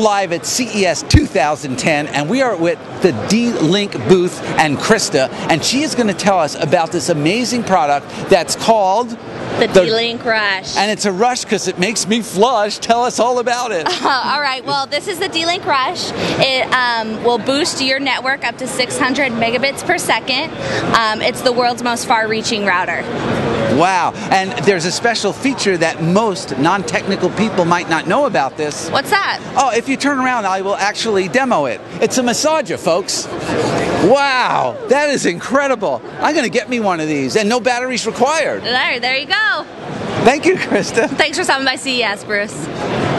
live at CES 2010, and we are with the D-Link booth and Krista, and she is going to tell us about this amazing product that's called The D-Link Rush. And it's a rush because it makes me flush. Tell us all about it. All right. Well, this is the D-Link Rush. It will boost your network up to 600 megabits per second. It's the world's most far-reaching router. Wow. And there's a special feature that most non-technical people might not know about this. What's that? Oh, if you turn around, I will actually demo it. It's a massager, folks. Wow, that is incredible. I'm going to get me one of these, and no batteries required. There you go. Thank you, Krista. Thanks for stopping by CES, Bruce.